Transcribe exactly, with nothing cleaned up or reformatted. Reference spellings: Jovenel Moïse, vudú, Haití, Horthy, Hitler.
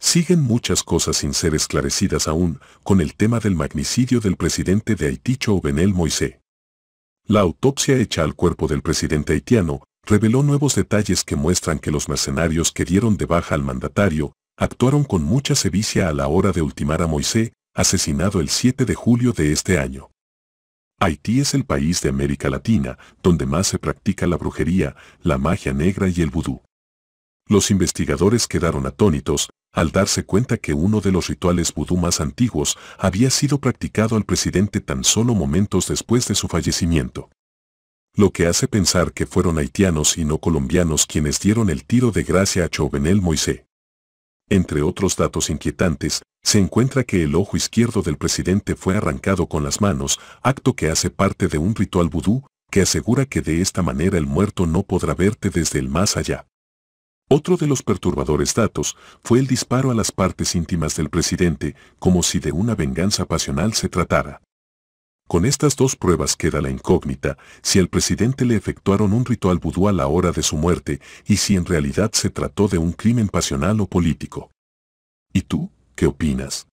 Siguen muchas cosas sin ser esclarecidas aún, con el tema del magnicidio del presidente de Haití Jovenel Moïse. La autopsia hecha al cuerpo del presidente haitiano reveló nuevos detalles que muestran que los mercenarios que dieron de baja al mandatario actuaron con mucha sevicia a la hora de ultimar a Moïse, asesinado el siete de julio de este año. Haití es el país de América Latina donde más se practica la brujería, la magia negra y el vudú. Los investigadores quedaron atónitos al darse cuenta que uno de los rituales vudú más antiguos había sido practicado al presidente tan solo momentos después de su fallecimiento. Lo que hace pensar que fueron haitianos y no colombianos quienes dieron el tiro de gracia a Jovenel Moïse. Entre otros datos inquietantes, se encuentra que el ojo izquierdo del presidente fue arrancado con las manos, acto que hace parte de un ritual vudú, que asegura que de esta manera el muerto no podrá verte desde el más allá. Otro de los perturbadores datos fue el disparo a las partes íntimas del presidente, como si de una venganza pasional se tratara. Con estas dos pruebas queda la incógnita, si al presidente le efectuaron un ritual vudú a la hora de su muerte y si en realidad se trató de un crimen pasional o político. ¿Y tú, qué opinas?